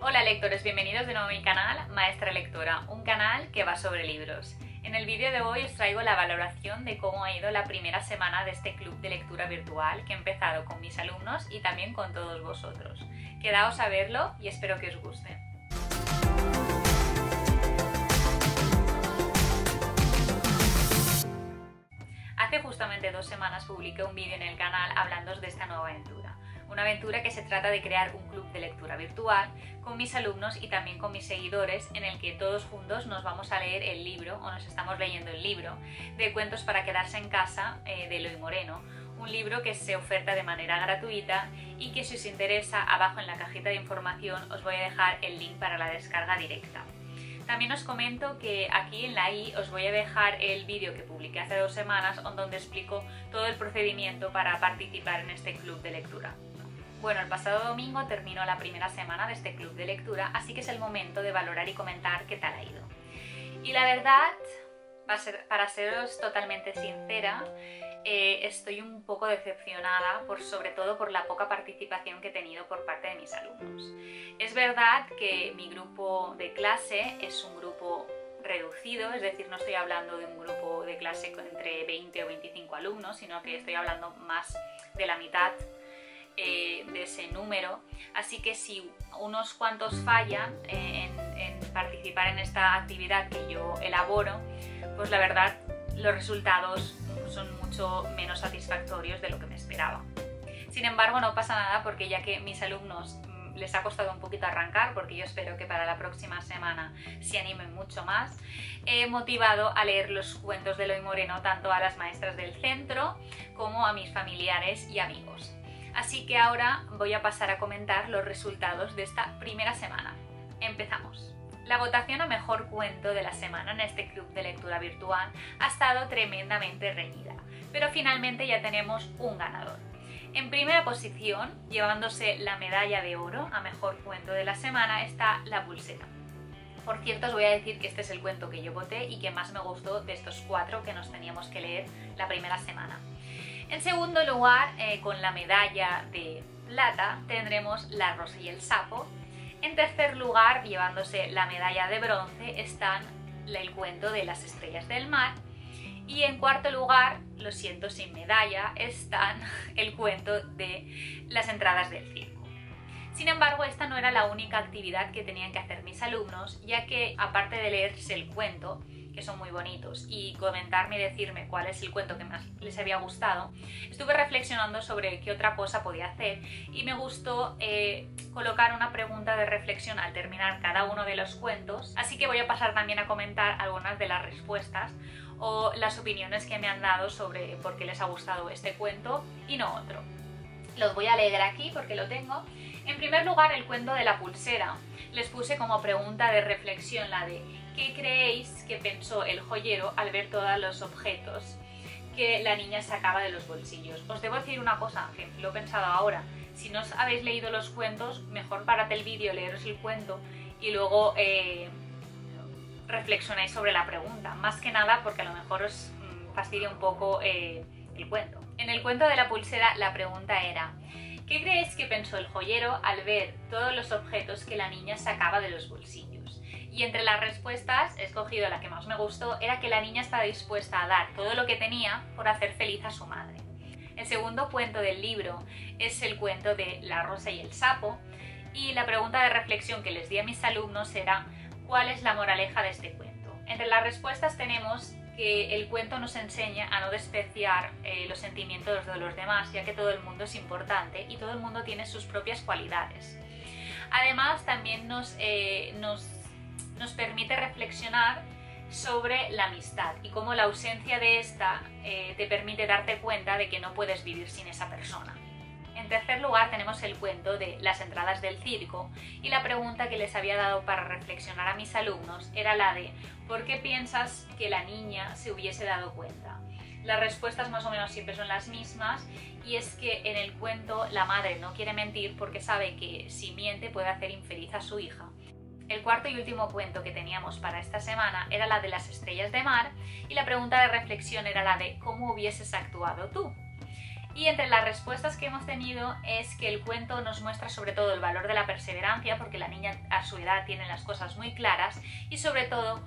Hola lectores, bienvenidos de nuevo a mi canal Maestra Lectora, un canal que va sobre libros. En el vídeo de hoy os traigo la valoración de cómo ha ido la primera semana de este club de lectura virtual que he empezado con mis alumnos y también con todos vosotros. Quedaos a verlo y espero que os guste. Hace justamente 2 semanas publiqué un vídeo en el canal hablándoos de esta nueva aventura. Una aventura que se trata de crear un club de lectura virtual con mis alumnos y también con mis seguidores, en el que todos juntos nos vamos a leer el libro, o nos estamos leyendo el libro, de Cuentos para quedarse en casa de Eloy Moreno, un libro que se oferta de manera gratuita y que, si os interesa, abajo en la cajita de información os voy a dejar el link para la descarga directa. También os comento que aquí en la i os voy a dejar el vídeo que publiqué hace 2 semanas, donde explico todo el procedimiento para participar en este club de lectura. Bueno, el pasado domingo terminó la primera semana de este club de lectura, así que es el momento de valorar y comentar qué tal ha ido. Y la verdad, para seros totalmente sincera, estoy un poco decepcionada, sobre todo por la poca participación que he tenido por parte de mis alumnos. Es verdad que mi grupo de clase es un grupo reducido, es decir, no estoy hablando de un grupo de clase con entre 20 o 25 alumnos, sino que estoy hablando más de la mitad de ese número, así que si unos cuantos fallan en participar en esta actividad que yo elaboro, pues la verdad los resultados son mucho menos satisfactorios de lo que me esperaba. Sin embargo, no pasa nada, porque ya que mis alumnos les ha costado un poquito arrancar, porque yo espero que para la próxima semana se animen mucho más, he motivado a leer los cuentos de Eloy Moreno tanto a las maestras del centro como a mis familiares y amigos. Así que ahora voy a pasar a comentar los resultados de esta primera semana. ¡Empezamos! La votación a mejor cuento de la semana en este club de lectura virtual ha estado tremendamente reñida, pero finalmente ya tenemos un ganador. En primera posición, llevándose la medalla de oro a mejor cuento de la semana, está La Pulsera. Por cierto, os voy a decir que este es el cuento que yo voté y que más me gustó de estos 4 que nos teníamos que leer la primera semana. En segundo lugar, con la medalla de plata, tendremos La Rosa y el Sapo. En tercer lugar, llevándose la medalla de bronce, están el cuento de Las Estrellas del Mar. Y en cuarto lugar, lo siento, sin medalla, están el cuento de Las Entradas del Circo. Sin embargo, esta no era la única actividad que tenían que hacer mis alumnos, ya que, aparte de leerse el cuento, que son muy bonitos, y comentarme y decirme cuál es el cuento que más les había gustado, estuve reflexionando sobre qué otra cosa podía hacer, y me gustó colocar una pregunta de reflexión al terminar cada uno de los cuentos, así que voy a pasar también a comentar algunas de las respuestas o las opiniones que me han dado sobre por qué les ha gustado este cuento y no otro. Los voy a leer aquí porque lo tengo. En primer lugar, el cuento de La Pulsera. Les puse como pregunta de reflexión la de ¿qué creéis que pensó el joyero al ver todos los objetos que la niña sacaba de los bolsillos? Os debo decir una cosa, que lo he pensado ahora. Si no os habéis leído los cuentos, mejor parad el vídeo, leeros el cuento y luego reflexionáis sobre la pregunta. Más que nada porque a lo mejor os fastidia un poco el cuento. En el cuento de La Pulsera la pregunta era: ¿qué creéis que pensó el joyero al ver todos los objetos que la niña sacaba de los bolsillos? Y entre las respuestas, he escogido la que más me gustó, era que la niña estaba dispuesta a dar todo lo que tenía por hacer feliz a su madre. El segundo cuento del libro es el cuento de La Rosa y el Sapo, y la pregunta de reflexión que les di a mis alumnos era: ¿cuál es la moraleja de este cuento? Entre las respuestas tenemos que el cuento nos enseña a no despreciar los sentimientos de los demás, ya que todo el mundo es importante y todo el mundo tiene sus propias cualidades. Además, también nos permite reflexionar sobre la amistad y cómo la ausencia de esta te permite darte cuenta de que no puedes vivir sin esa persona. En tercer lugar, tenemos el cuento de Las Entradas del Circo, y la pregunta que les había dado para reflexionar a mis alumnos era la de ¿por qué piensas que la niña se hubiese dado cuenta? Las respuestas más o menos siempre son las mismas, y es que en el cuento la madre no quiere mentir porque sabe que si miente puede hacer infeliz a su hija. El cuarto y último cuento que teníamos para esta semana era la de Las Estrellas de Mar, y la pregunta de reflexión era la de ¿cómo hubieses actuado tú? Y entre las respuestas que hemos tenido es que el cuento nos muestra sobre todo el valor de la perseverancia, porque la niña a su edad tiene las cosas muy claras, y sobre todo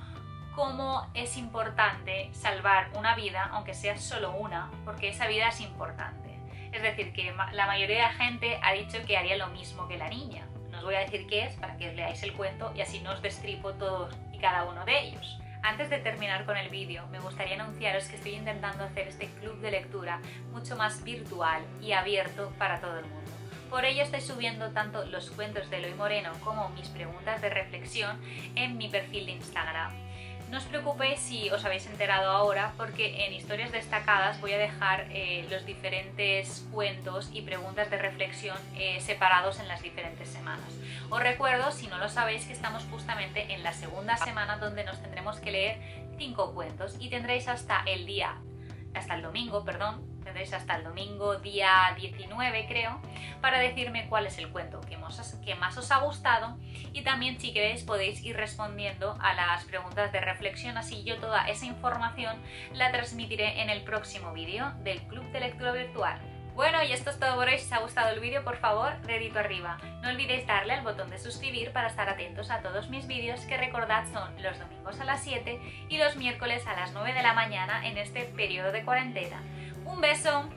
cómo es importante salvar una vida, aunque sea solo una, porque esa vida es importante. Es decir, que la mayoría de la gente ha dicho que haría lo mismo que la niña. No os voy a decir qué es para que os leáis el cuento y así no os destripo todos y cada uno de ellos. Antes de terminar con el vídeo, me gustaría anunciaros que estoy intentando hacer este club de lectura mucho más virtual y abierto para todo el mundo. Por ello estoy subiendo tanto los cuentos de Eloy Moreno como mis preguntas de reflexión en mi perfil de Instagram. No os preocupéis si os habéis enterado ahora, porque en historias destacadas voy a dejar los diferentes cuentos y preguntas de reflexión separados en las diferentes semanas. Os recuerdo, si no lo sabéis, que estamos justamente en la segunda semana donde nos tendremos que leer 5 cuentos y tendréis hasta el domingo día 19, creo, para decirme cuál es el cuento que más os ha gustado, y también, si queréis, podéis ir respondiendo a las preguntas de reflexión, así yo toda esa información la transmitiré en el próximo vídeo del Club de Lectura Virtual. Bueno, y esto es todo por hoy. Si os ha gustado el vídeo, por favor, dedito arriba. No olvidéis darle al botón de suscribir para estar atentos a todos mis vídeos, que recordad son los domingos a las 7 y los miércoles a las 9 de la mañana en este periodo de cuarentena. Un beso.